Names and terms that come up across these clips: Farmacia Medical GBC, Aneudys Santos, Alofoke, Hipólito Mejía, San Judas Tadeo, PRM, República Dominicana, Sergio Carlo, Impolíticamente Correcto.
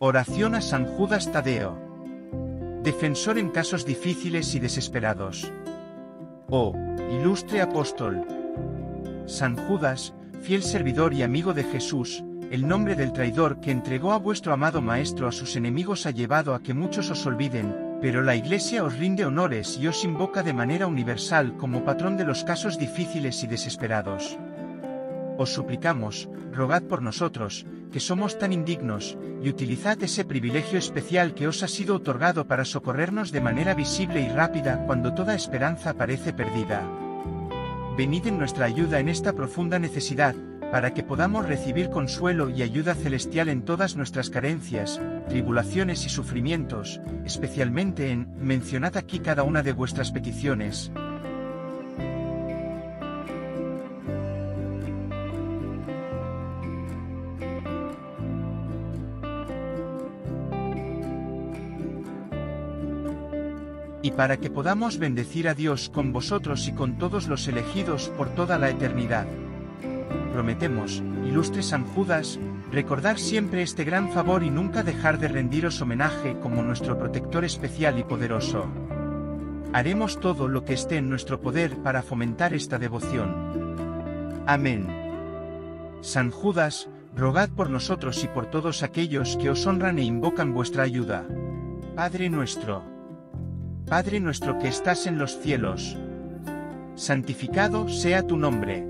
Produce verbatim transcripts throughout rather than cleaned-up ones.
Oración a San Judas Tadeo. Defensor en casos difíciles y desesperados. Oh, ilustre apóstol. San Judas, fiel servidor y amigo de Jesús, el nombre del traidor que entregó a vuestro amado Maestro a sus enemigos ha llevado a que muchos os olviden, pero la Iglesia os rinde honores y os invoca de manera universal como patrón de los casos difíciles y desesperados. Os suplicamos, rogad por nosotros, que somos tan indignos, y utilizad ese privilegio especial que os ha sido otorgado para socorrernos de manera visible y rápida cuando toda esperanza parece perdida. Venid en nuestra ayuda en esta profunda necesidad, para que podamos recibir consuelo y ayuda celestial en todas nuestras carencias, tribulaciones y sufrimientos, especialmente en, mencionad aquí cada una de vuestras peticiones. Y para que podamos bendecir a Dios con vosotros y con todos los elegidos por toda la eternidad. Prometemos, ilustre San Judas, recordar siempre este gran favor y nunca dejar de rendiros homenaje como nuestro protector especial y poderoso. Haremos todo lo que esté en nuestro poder para fomentar esta devoción. Amén. San Judas, rogad por nosotros y por todos aquellos que os honran e invocan vuestra ayuda. Padre nuestro. Padre nuestro que estás en los cielos, santificado sea tu nombre.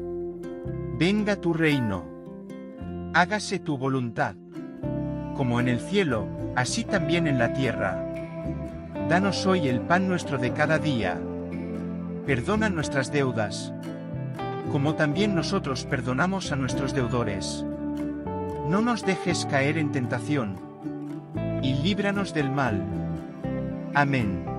Venga tu reino. Hágase tu voluntad, como en el cielo, así también en la tierra. Danos hoy el pan nuestro de cada día. Perdona nuestras deudas, como también nosotros perdonamos a nuestros deudores. No nos dejes caer en tentación, y líbranos del mal. Amén.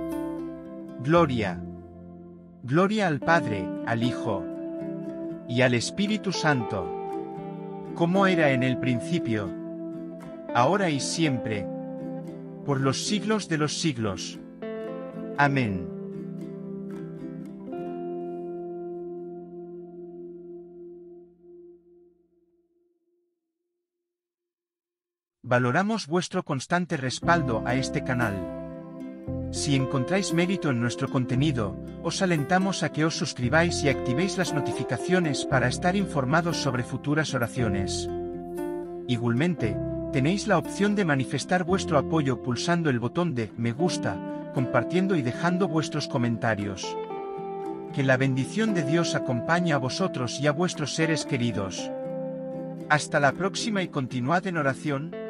Gloria. Gloria al Padre, al Hijo y al Espíritu Santo, como era en el principio, ahora y siempre, por los siglos de los siglos. Amén. Valoramos vuestro constante respaldo a este canal. Si encontráis mérito en nuestro contenido, os alentamos a que os suscribáis y activéis las notificaciones para estar informados sobre futuras oraciones. Igualmente, tenéis la opción de manifestar vuestro apoyo pulsando el botón de me gusta, compartiendo y dejando vuestros comentarios. Que la bendición de Dios acompañe a vosotros y a vuestros seres queridos. Hasta la próxima y continuad en oración.